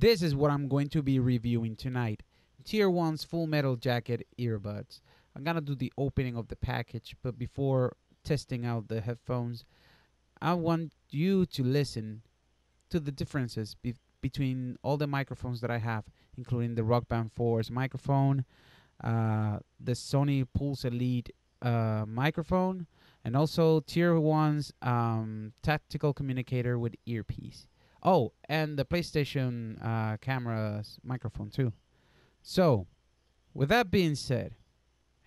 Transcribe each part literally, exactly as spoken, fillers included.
This is what I'm going to be reviewing tonight. Tier one's Full Metal Jacket earbuds. I'm going to do the opening of the package, but before testing out the headphones, I want you to listen to the differences be between all the microphones that I have, including the Rock Band four's microphone, uh, the Sony Pulse Elite uh, microphone, and also Tier one's um, tactical communicator with earpiece. Oh, and the PlayStation uh, camera's microphone too. So, with that being said,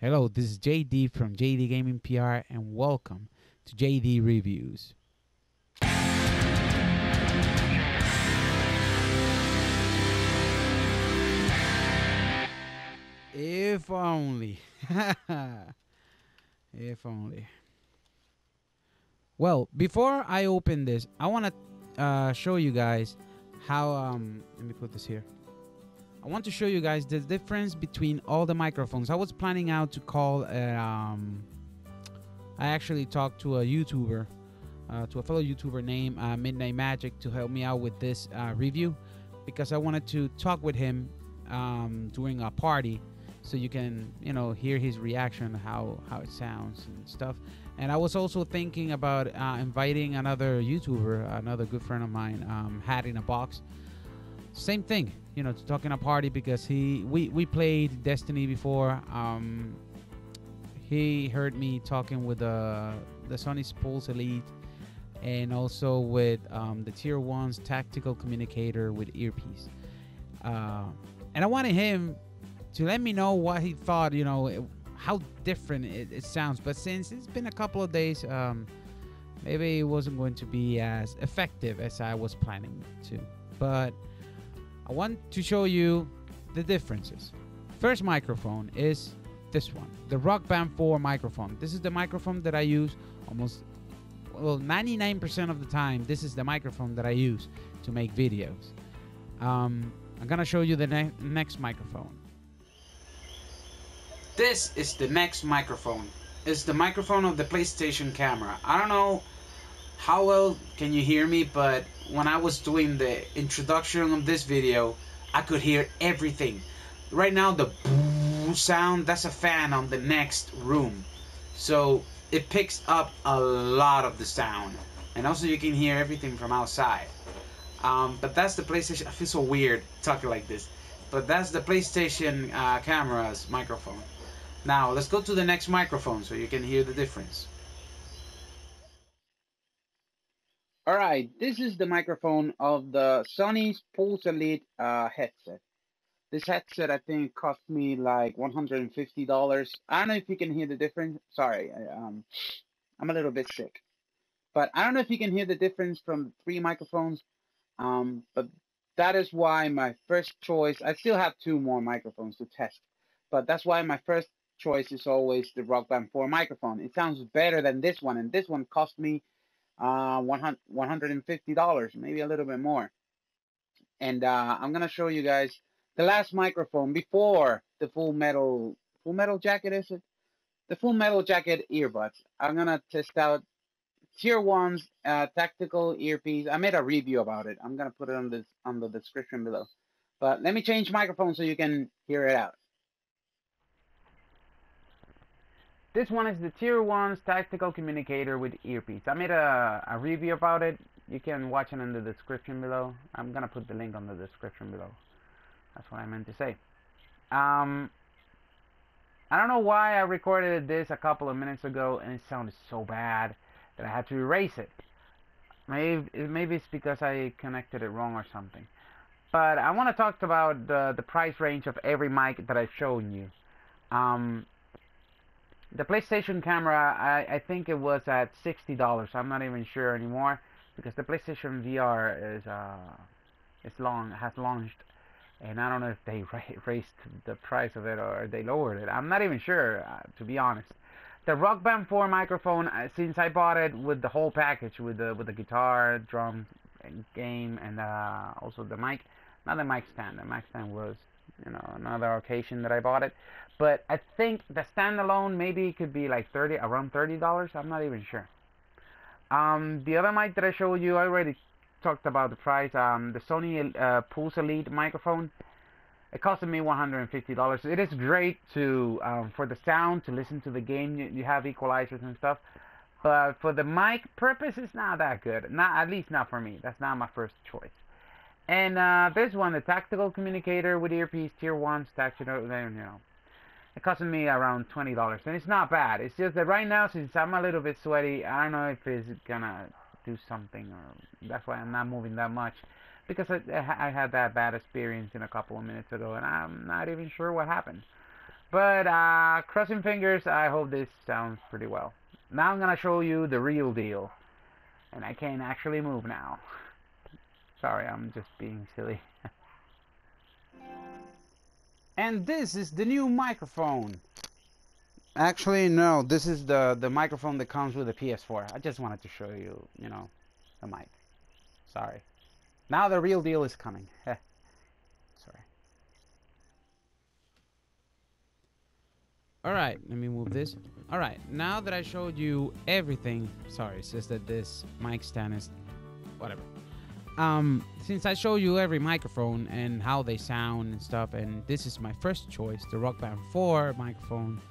hello, this is J D from J D Gaming P R, and welcome to J D Reviews. If only. If only. Well, before I open this, I want to Uh, show you guys how um, let me put this here. I want to show you guys the difference between all the microphones. I was planning out to call a, um, I actually talked to a YouTuber uh, to a fellow YouTuber named uh, Midnight Magic to help me out with this uh, review, because I wanted to talk with him um, during a party, so you can, you know, hear his reaction, how how it sounds and stuff. And I was also thinking about uh, inviting another YouTuber, another good friend of mine, um, Hat in a Box. Same thing, you know, to talk in a party, because he we, we played Destiny before. Um, he heard me talking with uh, the Sony Pulse Elite, and also with um, the Tier one's tactical communicator with earpiece. Uh, and I wanted him to let me know what he thought, you know, it, how different it, it sounds. But since it's been a couple of days, um, maybe it wasn't going to be as effective as I was planning to. But I want to show you the differences. First microphone is this one, the Rock Band four microphone. This is the microphone that I use almost, well, ninety-nine percent of the time. This is the microphone that I use to make videos. Um, I'm gonna show you the ne next microphone. This is the next microphone. It's the microphone of the PlayStation camera. I don't know how well can you hear me, but when I was doing the introduction of this video, I could hear everything. Right now, the boo sound, that's a fan on the next room. So it picks up a lot of the sound. And also you can hear everything from outside. Um, but that's the PlayStation. I feel so weird talking like this. But that's the PlayStation uh, camera's microphone. Now, let's go to the next microphone so you can hear the difference. All right, this is the microphone of the Sony's Pulse Elite uh, headset. This headset, I think, cost me like one hundred fifty dollars. I don't know if you can hear the difference. Sorry, I, um, I'm a little bit sick. But I don't know if you can hear the difference from the three microphones. Um, but that is why my first choice, I still have two more microphones to test. But that's why my first choice is always the Rock Band four microphone. It sounds better than this one, and this one cost me uh, one hundred fifty dollars, maybe a little bit more. And uh, I'm gonna show you guys the last microphone before the Full Metal Full Metal Jacket, is it? The Full Metal Jacket earbuds. I'm gonna test out Tier one's uh, tactical earpiece. I made a review about it. I'm gonna put it on this on the description below. But let me change microphone so you can hear it out. This one is the Tier one's tactical communicator with earpiece. I made a, a review about it. You can watch it in the description below. I'm gonna put the link on the description below. That's what I meant to say. Um, I don't know why I recorded this a couple of minutes ago and it sounded so bad that I had to erase it. Maybe, maybe it's because I connected it wrong or something. But I want to talk about the, the price range of every mic that I've shown you. Um, The PlayStation camera, I, I think it was at sixty dollars. I'm not even sure anymore, because the PlayStation V R is uh, it's long has launched, and I don't know if they ra raised the price of it or they lowered it. I'm not even sure, uh, to be honest. The Rock Band four microphone, uh, since I bought it with the whole package, with the with the guitar, drum, and game, and uh, also the mic, not the mic stand. The mic stand was, you know, another occasion that I bought it. But I think the standalone maybe could be like thirty, around thirty dollars. I'm not even sure. Um, the other mic that I showed you, I already talked about the price. Um, the Sony uh, Pulse Elite microphone, it costed me one hundred fifty dollars. It is great to um, for the sound, to listen to the game. You, you have equalizers and stuff, but for the mic purpose, it's not that good. Not at least not for me. That's not my first choice. And uh, this one, the Tactical Communicator with Earpiece Tier One, Tactical, you know, it costed me around twenty dollars, and it's not bad. It's just that right now, since I'm a little bit sweaty, I don't know if it's gonna do something, or that's why I'm not moving that much, because I, I had that bad experience in a couple of minutes ago, and I'm not even sure what happened. But uh, crossing fingers, I hope this sounds pretty well. Now I'm gonna show you the real deal, and I can't actually move now. Sorry, I'm just being silly. And this is the new microphone. Actually, no, this is the, the microphone that comes with the P S four. I just wanted to show you, you know, the mic. Sorry. Now the real deal is coming. Sorry. Alright, let me move this. Alright, now that I showed you everything... Sorry, it's just that this mic stand is... Whatever. Um, since I show you every microphone and how they sound and stuff, and this is my first choice, the Rock Band four microphone,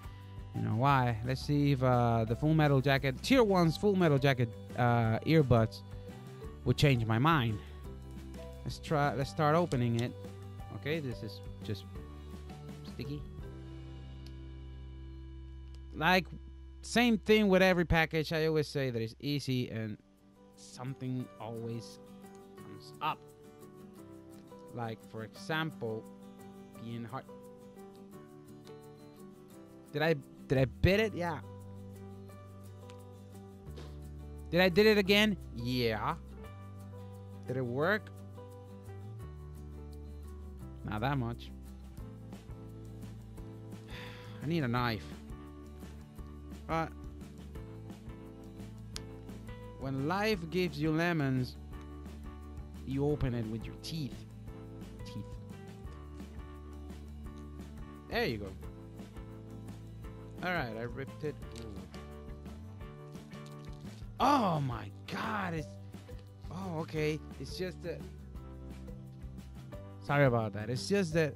you know why. Let's see if uh, the Full Metal Jacket, Tier one's Full Metal Jacket uh, earbuds would change my mind. Let's try, let's start opening it. Okay, this is just sticky. Like, same thing with every package, I always say that it's easy and something always up, like for example being hard. Did I did I bit it? Yeah. Did I did it again? Yeah. Did it work? Not that much. I need a knife. But when life gives you lemons, you open it with your teeth. Teeth. There you go. Alright, I ripped it. Ooh. Oh my god, it's... Oh, okay. It's just that... Sorry about that. It's just that...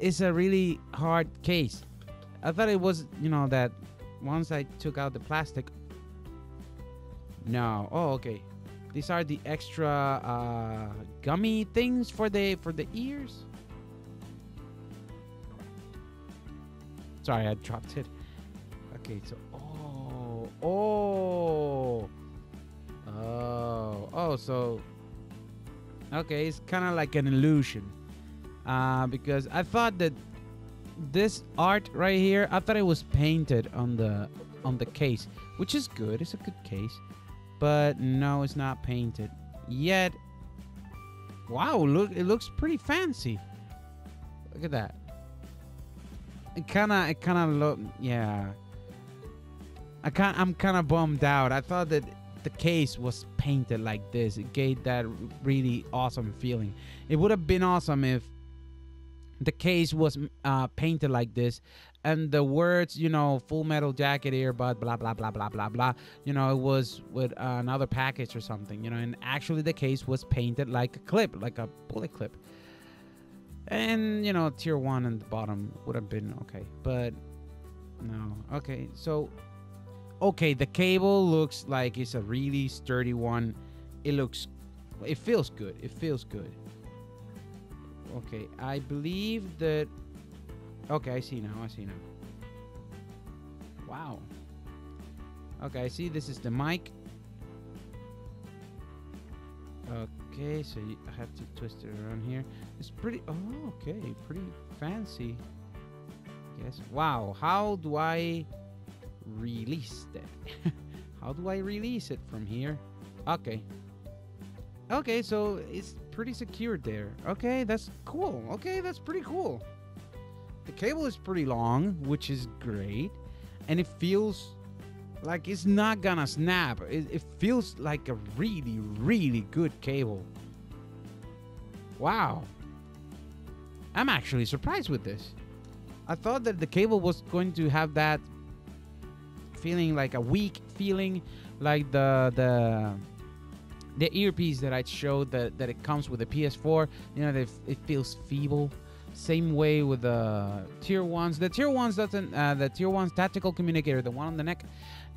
It's a really hard case. I thought it was, you know, that once I took out the plastic... No. Oh, okay. These are the extra uh, gummy things for the for the ears. Sorry, I dropped it. Okay, so oh oh oh oh so okay, it's kind of like an illusion uh, because I thought that this art right here, I thought it was painted on the on the case, which is good. It's a good case. But no, it's not painted yet. Wow, look, it looks pretty fancy. Look at that. It kind of, it kind of look, yeah. I can't, I'm kind of bummed out. I thought that the case was painted like this. It gave that really awesome feeling. It would have been awesome if the case was uh, painted like this, and the words, you know, Full Metal Jacket earbud, blah blah blah blah blah blah. You know, it was with uh, another package or something. You know, and actually the case was painted like a clip, like a bullet clip. And you know, Tier One and the bottom would have been okay, but no. Okay, so okay, the cable looks like it's a really sturdy one. It looks, it feels good. It feels good. Okay, I believe that... Okay, I see now, I see now. Wow. Okay, I see this is the mic. Okay, so you, I have to twist it around here. It's pretty... Oh, okay, pretty fancy. Yes. Wow, how do I release that? How do I release it from here? Okay. Okay, so it's... pretty secure there. Okay, that's cool. Okay, that's pretty cool. The cable is pretty long, which is great, and it feels like it's not gonna snap. It, it feels like a really, really good cable. Wow. I'm actually surprised with this. I thought that the cable was going to have that feeling, like a weak feeling, like the the the earpiece that I showed that, that it comes with the P S four, you know, it feels feeble. Same way with the tier ones. The tier ones doesn't. Uh, the tier ones tactical communicator, the one on the neck,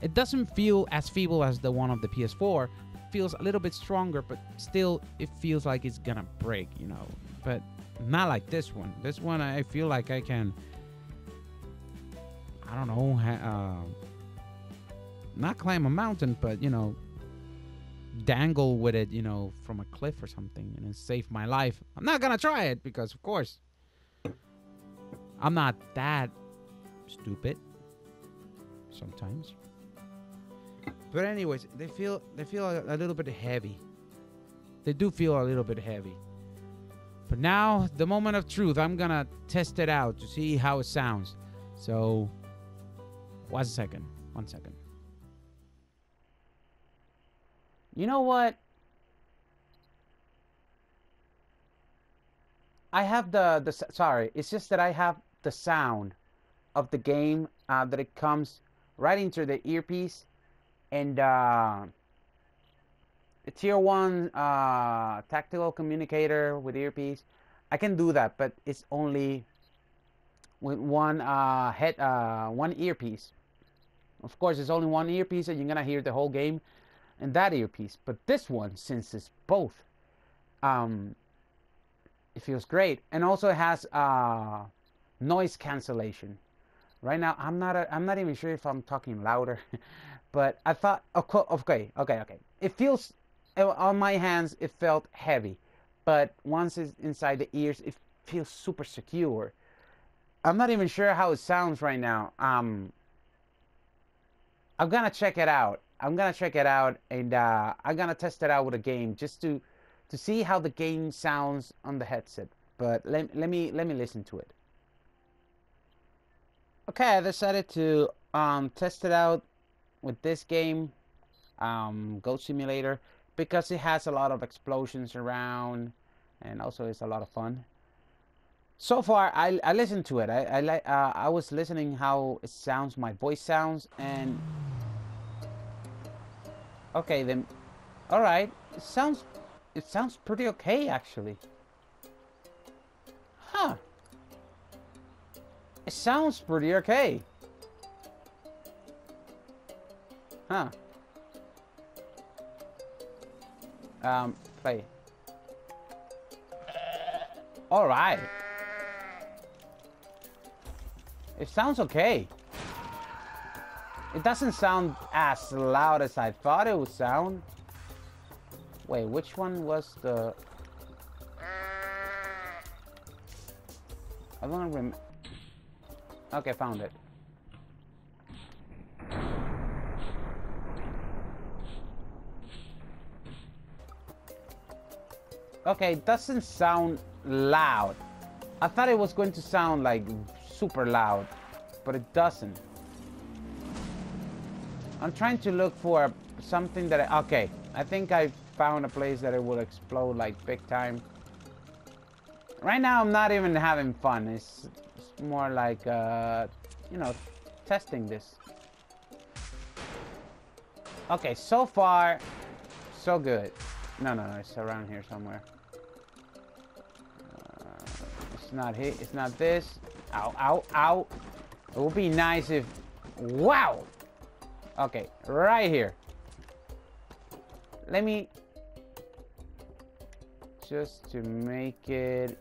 it doesn't feel as feeble as the one of the P S four. It feels a little bit stronger, but still, it feels like it's gonna break, you know. But not like this one. This one, I feel like I can. I don't know. Uh, not climb a mountain, but you know, dangle with it, you know, from a cliff or something, and it saved my life. I'm not gonna try it because, of course, I'm not that stupid sometimes. But anyways, they feel they feel a, a little bit heavy. They do feel a little bit heavy. But now, the moment of truth, I'm gonna test it out to see how it sounds. So, one second, one second. You know what? I have the, the sorry, it's just that I have the sound of the game uh, that it comes right into the earpiece, and uh, the tier one uh, tactical communicator with earpiece, I can do that, but it's only with one uh, head, uh, one earpiece. Of course, it's only one earpiece, and you're gonna hear the whole game in that earpiece. But this one, since it's both, um, it feels great, and also it has uh, noise cancellation. Right now, I'm not. A, I'm not even sure if I'm talking louder, but I thought. Okay, okay, okay. It feels on my hands. It felt heavy, but once it's inside the ears, it feels super secure. I'm not even sure how it sounds right now. Um, I'm gonna check it out. I'm gonna check it out, and uh, I'm gonna test it out with a game just to. to see how the game sounds on the headset. But let, let me let me listen to it. Okay, I decided to um, test it out with this game, um, Goat Simulator, because it has a lot of explosions around, and also it's a lot of fun. So far, I, I listened to it. I I, li uh, I was listening how it sounds, my voice sounds, and okay then, all right, it sounds. It sounds pretty okay, actually. Huh. It sounds pretty okay. Huh. Um, play. Alright. It sounds okay. It doesn't sound as loud as I thought it would sound. Wait, which one was the... I don't remember... Okay, found it. Okay, it doesn't sound loud. I thought it was going to sound like super loud, but it doesn't. I'm trying to look for something that I... Okay, I think I've found a place that it will explode like big time. Right now I'm not even having fun. It's, it's more like uh, you know, testing this. Okay, so far so good. No, no, no, it's around here somewhere. Uh, it's not hit. It's not this. Ow, ow, ow. It would be nice if. Wow. Okay, right here. Let me. Just to make it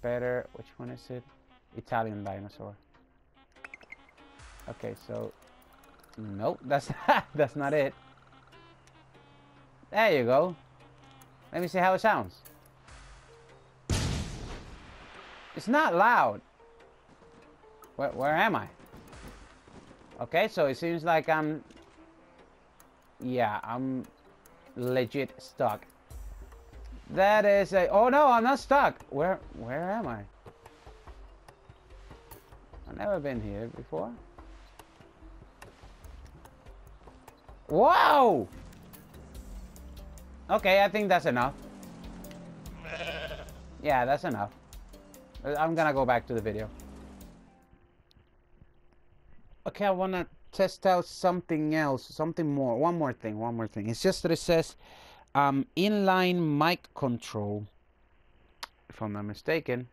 better, which one is it? Italian dinosaur. Okay, so nope, that's not, that's not it. There you go. Let me see how it sounds. It's not loud. Where, where am I? Okay, so it seems like I'm. Yeah, I'm legit stuck. That is a... Oh no, I'm not stuck. Where where am I? I've never been here before. Whoa! Okay, I think that's enough. Yeah, that's enough. I'm gonna go back to the video. Okay, I wanna test out something else. Something more. One more thing, one more thing. It's just that it says... um, inline mic control, if I'm not mistaken.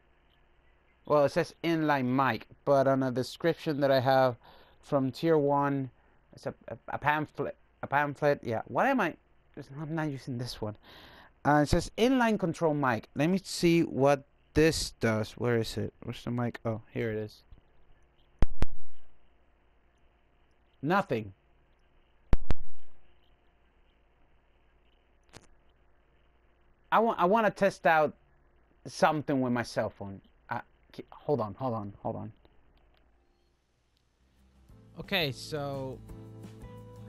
Well, it says inline mic, but on a description that I have from tier one, it's a, a, a pamphlet, a pamphlet, yeah, what am I, I'm not using this one. Uh, it says inline control mic. Let me see what this does. Where is it? Where's the mic? Oh, here it is. Nothing. I want I want to test out something with my cell phone. I, hold on, hold on, hold on. Okay, so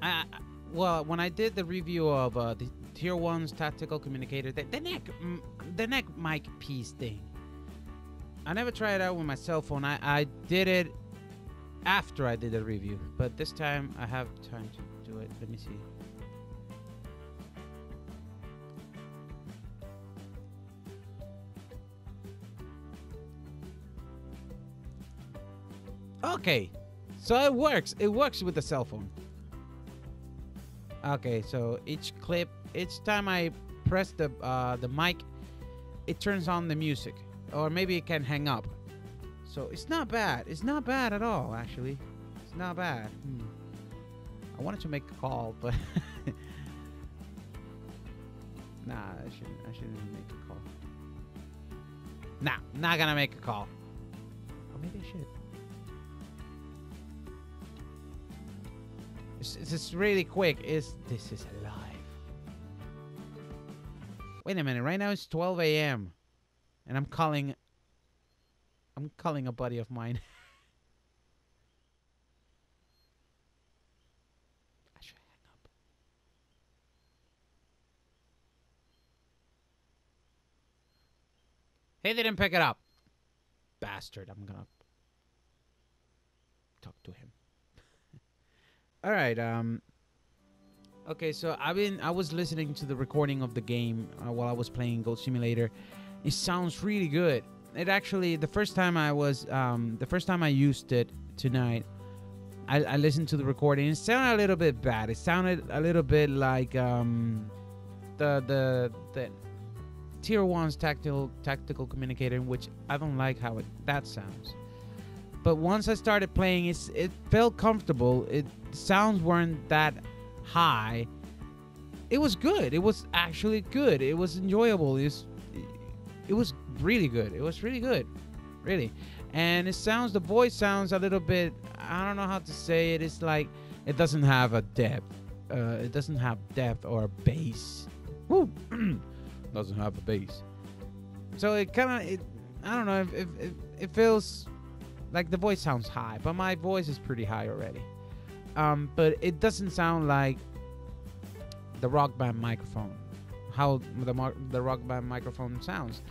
I, I well, when I did the review of uh, the Tier one's tactical communicator, the, the neck, the neck mic piece thing, I never tried it out with my cell phone. I I did it after I did the review, but this time I have time to do it. Let me see. Okay, so it works. It works with the cell phone. Okay, so each clip, each time I press the uh, the mic, it turns on the music, or maybe it can hang up. So it's not bad. It's not bad at all, actually. It's not bad. Hmm. I wanted to make a call, but nah, I shouldn't. I shouldn't make a call. Nah, not gonna make a call. Or maybe I should. It's, it's really quick. Is this is alive? Wait a minute. Right now it's twelve A M and I'm calling. I'm calling a buddy of mine. I should hang up. Hey, they didn't pick it up. Bastard. I'm gonna talk to him. All right. Um. Okay, so I've been I was listening to the recording of the game uh, while I was playing Goat Simulator. It sounds really good. It actually the first time I was um the first time I used it tonight, I, I listened to the recording. It sounded a little bit bad. It sounded a little bit like um the the the Tier one's tactical tactical communicator, which I don't like how it that sounds. But once I started playing, it's, it felt comfortable. It sounds weren't that high. It was good. It was actually good. It was enjoyable. It was, it was really good. It was really good, really. And it sounds, the voice sounds a little bit, I don't know how to say it. It's like it doesn't have a depth. Uh, it doesn't have depth or a bass. Woo! Doesn't have a bass. So it kind of, it, I don't know. If it, it, it feels. Like the voice sounds high, but my voice is pretty high already. Um, but it doesn't sound like the Rock Band microphone, how the the Rock Band microphone sounds.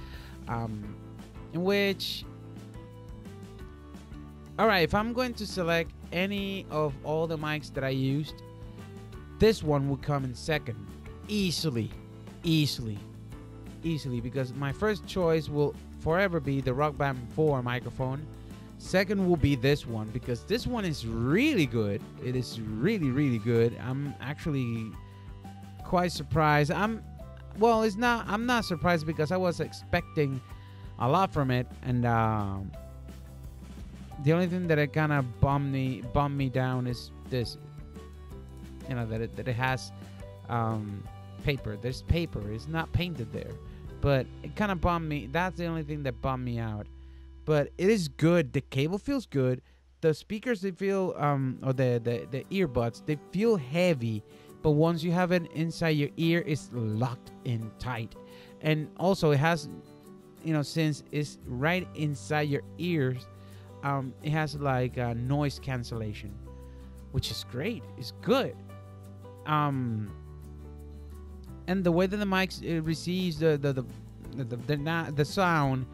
Um, in which, all right, if I'm going to select any of all the mics that I used, this one would come in second, easily, easily, easily, because my first choice will forever be the Rock Band four microphone. Second will be this one, because this one is really good. It is really, really good. I'm actually quite surprised. I'm, well, it's not, I'm not surprised because I was expecting a lot from it. And uh, the only thing that it kind of bummed me, bummed me down is this, you know, that it, that it has um, paper. There's paper. It's not painted there. But it kind of bummed me. That's the only thing that bummed me out. But it is good. The cable feels good. The speakers, they feel, um, or the, the, the earbuds, they feel heavy. But once you have it inside your ear, it's locked in tight. And also it has, you know, since it's right inside your ears, um, it has like uh, noise cancellation, which is great. It's good. Um, and the way that the mics it receives the, the, the, the, the, the, not, the sound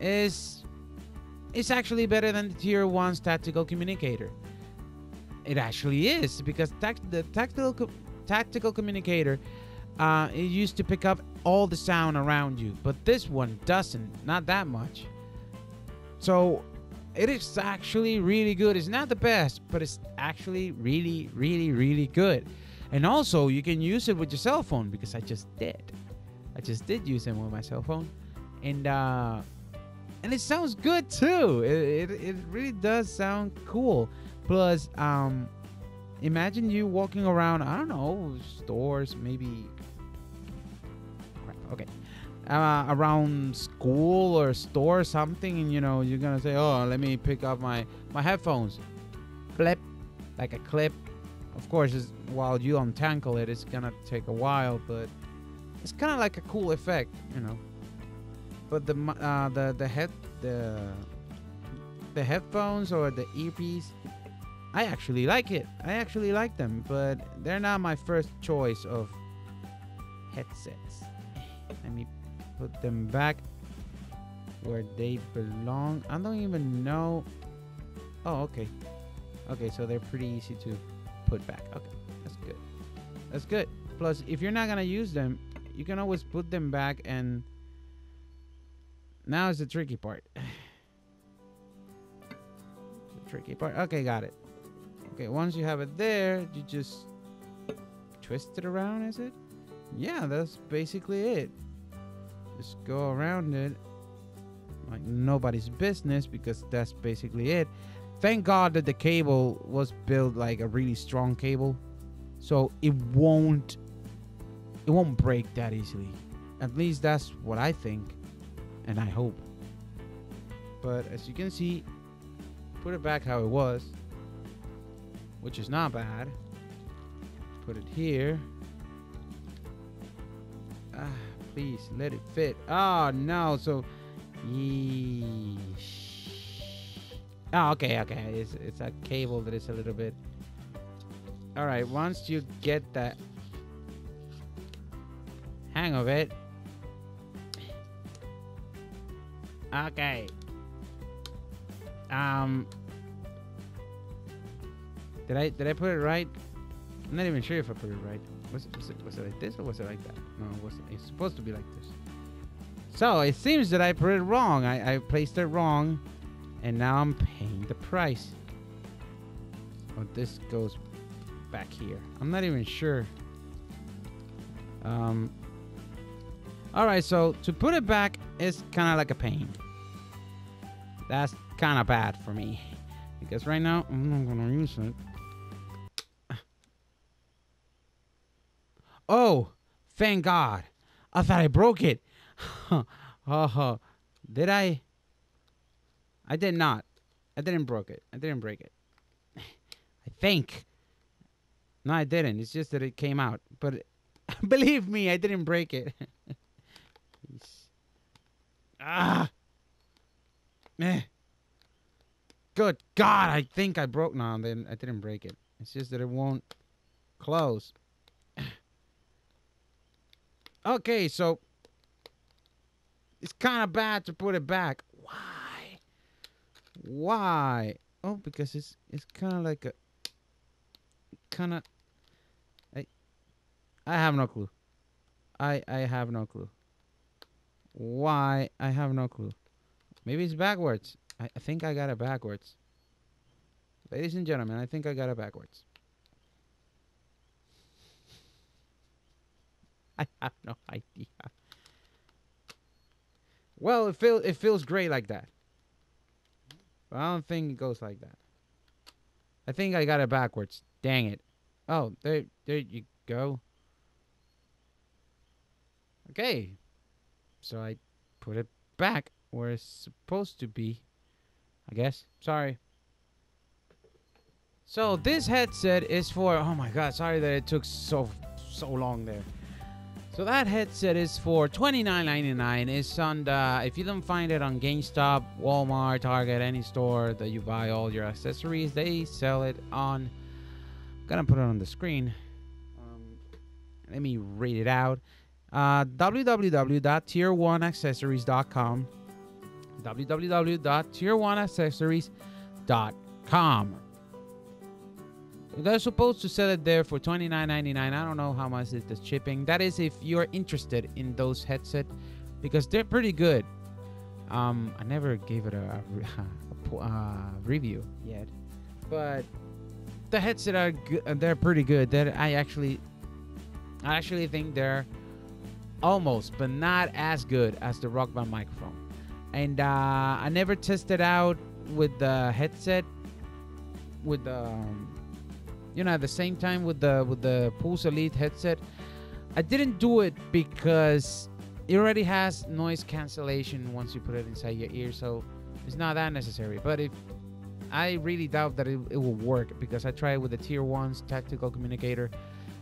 is... It's actually better than the Tier one's tactical communicator. It actually is, because tact the tactical co tactical communicator, uh, it used to pick up all the sound around you, but this one doesn't, not that much. So it is actually really good. It's not the best, but it's actually really, really, really good. And also you can use it with your cell phone, because I just did. I just did use it with my cell phone. And uh, and it sounds good too. It, it, it really does sound cool. Plus, um, imagine you walking around, I don't know, stores, maybe. Crap, okay. Uh, around school or store or something, and you know, you're gonna say, oh, let me pick up my, my headphones. Clip, like a clip. Of course, it's, while you untangle it, it's gonna take a while, but it's kind of like a cool effect, you know. But the uh, the the head the the headphones or the earpiece, I actually like it. I actually like them, but they're not my first choice of headsets. Let me put them back where they belong. I don't even know. Oh, okay. Okay, so they're pretty easy to put back. Okay, that's good. That's good. Plus, if you're not gonna use them, you can always put them back, and now is the tricky part. The tricky part. Okay, got it. Okay, once you have it there, you just twist it around, is it? Yeah, that's basically it. Just go around it like nobody's business, because that's basically it. Thank God that the cable was built like a really strong cable, so it won't it won't break that easily. At least that's what I think, and I hope. But as you can see, put it back how it was, which is not bad. Put it here. Ah, please let it fit. Oh no, so yeesh. Oh, okay, okay. It's, it's a cable that is a little bit... All right, once you get that hang of it... Okay. Um... Did I, did I put it right? I'm not even sure if I put it right. Was it, was it, was it like this or was it like that? No, it wasn't. It's supposed to be like this. So, it seems that I put it wrong. I, I placed it wrong. And now I'm paying the price. Oh, this goes back here. I'm not even sure. Um, all right, so to put it back is kind of like a pain. That's kind of bad for me, because right now I'm not gonna use it. Oh, thank God. I thought I broke it. Oh, did I? I did not. I didn't broke it. I didn't break it. I think. No, I didn't. It's just that it came out. But it, believe me, I didn't break it. Ah. Eh. Good God, I think I broke. No, I didn't, I didn't break it. It's just that it won't close. Okay, so it's kind of bad to put it back. Wow. Why? Oh, because it's it's kind of like a kind of. I I have no clue. I I have no clue. Why? I have no clue. Maybe it's backwards. I, I think I got it backwards. Ladies and gentlemen, I think I got it backwards. I have no idea. Well, it feels it feels great like that. I don't think it goes like that. I think I got it backwards. Dang it. Oh, there, there you go. Okay. So I put it back where it's supposed to be, I guess. Sorry. So this headset is for... Oh my God, sorry that it took so, so long there. So that headset is for twenty-nine ninety-nine. It's on the, if you don't find it on GameStop, Walmart, Target, any store that you buy all your accessories, they sell it on. I'm gonna put it on the screen. Um, let me read it out. Uh, w w w dot tier one accessories dot com. w w w dot tier one accessories dot com. They're supposed to sell it there for twenty-nine ninety-nine. I don't know how much is the shipping. That is if you're interested in those headsets, because they're pretty good. Um, I never gave it a, a, a, a review yet, but the headset are good, they're pretty good. That I actually, I actually think they're almost, but not as good as the Rock Band microphone. And uh, I never tested out with the headset, with the, um, you know, at the same time with the with the Pulse Elite headset. I didn't do it because it already has noise cancellation once you put it inside your ear, so it's not that necessary. But if I really doubt that it, it will work, because I tried with the Tier One's tactical communicator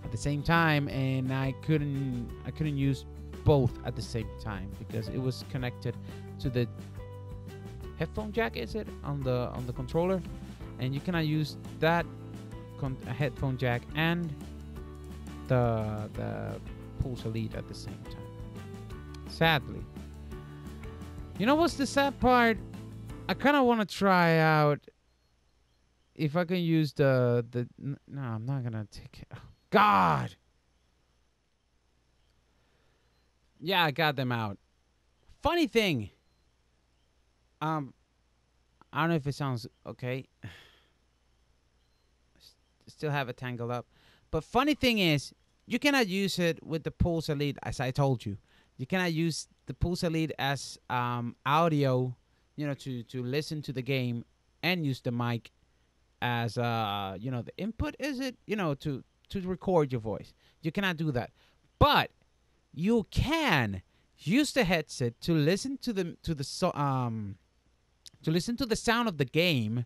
at the same time, and I couldn't I couldn't use both at the same time because it was connected to the headphone jack, is it, on the on the controller, and you cannot use that con headphone jack and the the Pulse Elite at the same time. Sadly, you know what's the sad part? I kind of want to try out if I can use the the. No, I'm not gonna take it. Oh, God. Yeah, I got them out. Funny thing. Um, I don't know if it sounds okay. Still have it tangled up. But funny thing is, you cannot use it with the Pulse Elite, as I told you. You cannot use the Pulse Elite as um, audio, you know, to, to listen to the game and use the mic as, uh, you know, the input, is it? You know, to, to record your voice. You cannot do that. But you can use the headset to listen to the to the so, um to listen to the sound of the game,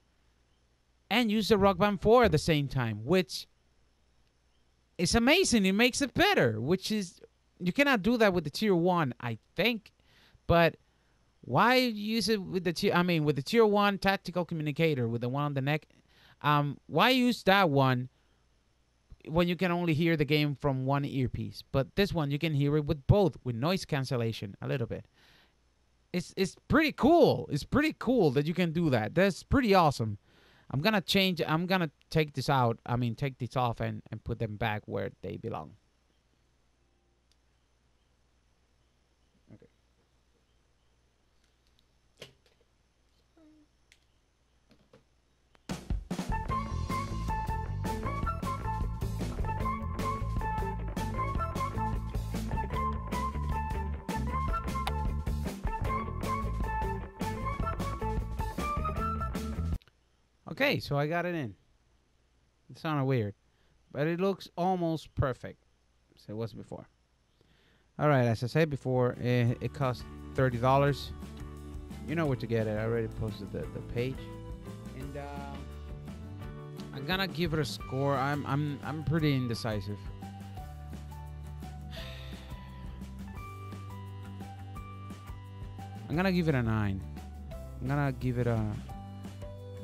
and use the Rock Band four at the same time, which is amazing. It makes it better, which is you cannot do that with the Tier One, I think. But why use it with the tier? I mean, with the Tier One tactical communicator, with the one on the neck, um, why use that one when you can only hear the game from one earpiece? But this one, you can hear it with both, with noise cancellation a little bit. It's it's pretty cool. It's pretty cool that you can do that. That's pretty awesome. I'm gonna change. I'm gonna take this out. I mean, take this off and, and put them back where they belong. Okay. Okay, so I got it in. It sounded weird, but it looks almost perfect as it was before. All right, as I said before, it, it cost thirty dollars. You know where to get it. I already posted the, the page. And uh, I'm gonna give it a score. I'm I'm I'm pretty indecisive. I'm gonna give it a nine. I'm gonna give it a.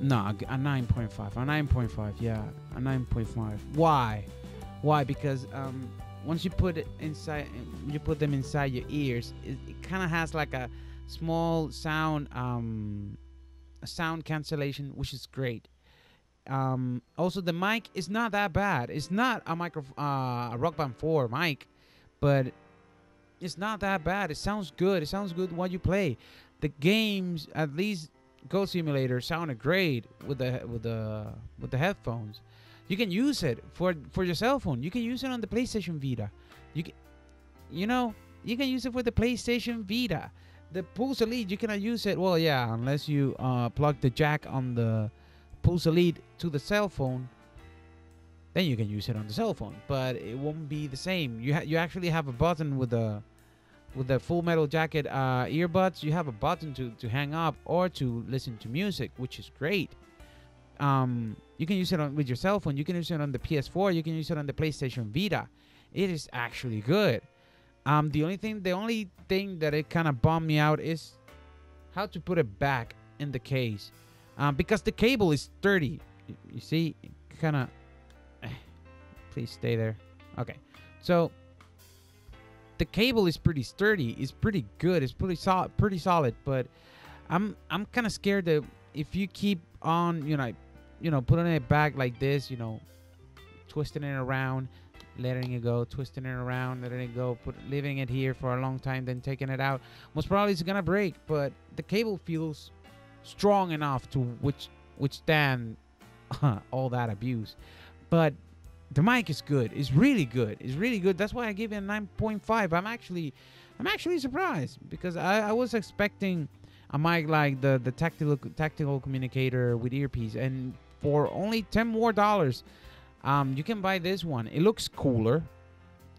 No, a nine point five. A nine point five, yeah. A nine point five. Why? Why? Because um, once you put it inside, you put them inside your ears, it, it kind of has like a small sound, um, sound cancellation, which is great. Um, also, the mic is not that bad. It's not a micro, uh, a Rock Band four mic, but it's not that bad. It sounds good. It sounds good while you play. The games, at least Goat Simulator, sounded great with the with the with the headphones. You can use it for for your cell phone. You can use it on the PlayStation Vita. You can, you know, you can use it for the PlayStation Vita. The Pulse Elite, you cannot use it. Well, yeah, unless you uh, plug the jack on the Pulse Elite to the cell phone, then you can use it on the cell phone. But it won't be the same. You ha you actually have a button with the. With the Full Metal Jacket uh, earbuds, you have a button to, to hang up or to listen to music, which is great. Um, you can use it on, with your cell phone. You can use it on the P S four. You can use it on the PlayStation Vita. It is actually good. Um, the only thing, the only thing that it kind of bummed me out is how to put it back in the case, um, because the cable is sturdy. You, you see, kind of. Please stay there. Okay, so. The cable is pretty sturdy. It's pretty good. It's pretty solid. Pretty solid. But I'm I'm kind of scared that if you keep on, you know, you know, putting it back like this, you know, twisting it around, letting it go, twisting it around, letting it go, put leaving it here for a long time, then taking it out, most probably it's gonna break. But the cable feels strong enough to which withstand all that abuse. But the mic is good. It's really good. It's really good. That's why I gave it a nine point five. I'm actually, I'm actually surprised, because I, I was expecting a mic like the the tactical tactical communicator with earpiece, and for only ten more dollars, um, you can buy this one. It looks cooler.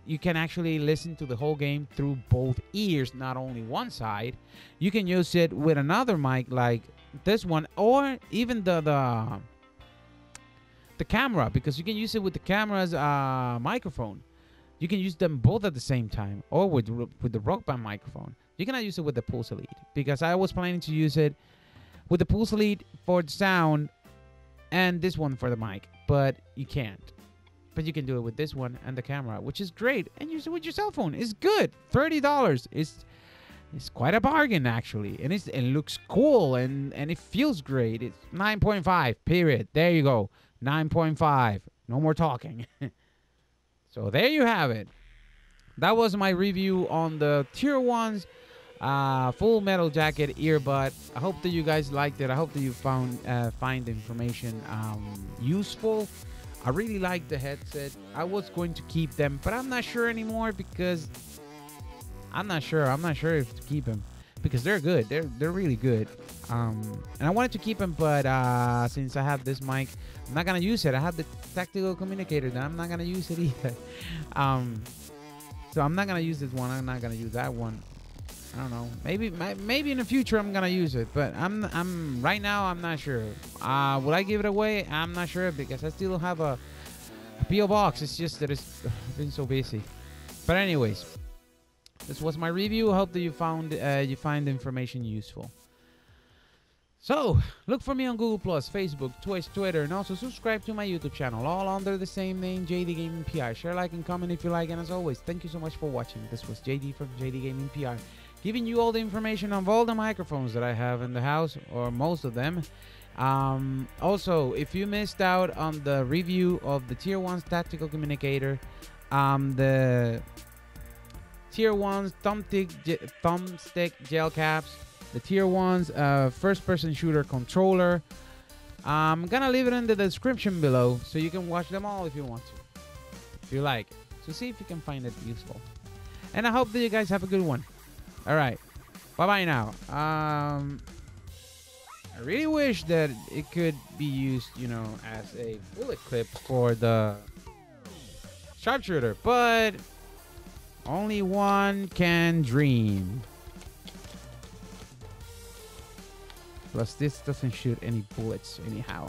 You can actually listen to the whole game through both ears, not only one side. You can use it with another mic like this one, or even the the the camera, because you can use it with the camera's uh, microphone. You can use them both at the same time, or with with the Rock Band microphone. You cannot use it with the Pulse Elite, because I was planning to use it with the Pulse Elite for the sound and this one for the mic, but you can't. But you can do it with this one and the camera, which is great. And use it with your cell phone. It's good. thirty dollars. It's it's quite a bargain, actually. And it's, it looks cool, and, and it feels great. It's nine point five, period. There you go. nine point five. No more talking. So there you have it. That was my review on the Tier one's uh, Full Metal Jacket earbud. I hope that you guys liked it. I hope that you found uh, find the information um, useful. I really like the headset. I was going to keep them, but I'm not sure anymore, because I'm not sure. I'm not sure if to keep them, because they're good. They're they're really good. Um, and I wanted to keep them, but uh, since I have this mic, I'm not gonna use it. I have the tactical communicator, and I'm not gonna use it either. Um, so I'm not gonna use this one. I'm not gonna use that one. I don't know. Maybe maybe in the future I'm gonna use it, but I'm I'm right now I'm not sure. Uh, will I give it away? I'm not sure, because I still don't have a, a P O box. It's just that it's been so busy. But anyways, this was my review. I hope that you found uh, you find the information useful. So look for me on Google plus, Facebook, Twitch, Twitter, and also subscribe to my YouTube channel, all under the same name, J D Gaming P R. Share, like, and comment if you like, and as always, thank you so much for watching. This was J D from J D Gaming P R, giving you all the information on all the microphones that I have in the house, or most of them. Um, also, if you missed out on the review of the Tier one's Tactical Communicator, um, the Tier one's thumbstick, thumbstick gel caps, the Tier one's uh, first-person shooter controller, I'm gonna leave it in the description below, so you can watch them all if you want to, if you like. So see if you can find it useful. And I hope that you guys have a good one. All right, bye-bye now. Um, I really wish that it could be used, you know, as a bullet clip for the sharpshooter, but only one can dream. Plus, this doesn't shoot any bullets anyhow.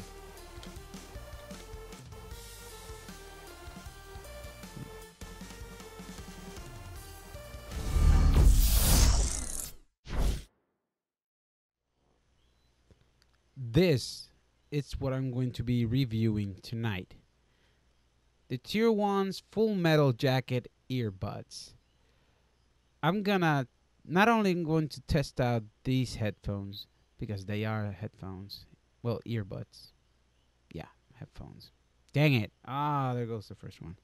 This is what I'm going to be reviewing tonight. The Tier one's Full Metal Jacket earbuds. I'm gonna not only going to test out these headphones, because they are headphones. Well, earbuds. Yeah, headphones. Dang it. Ah, there goes the first one.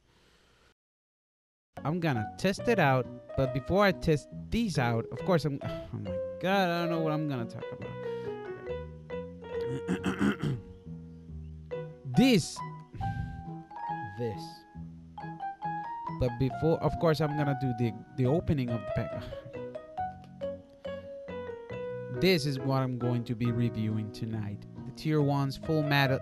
I'm gonna test it out, but before I test these out, of course I'm oh my god, I don't know what I'm gonna talk about. this this but before, of course, I'm gonna do the the opening of the pack. This is what I'm going to be reviewing tonight, the Tier one's Full Metal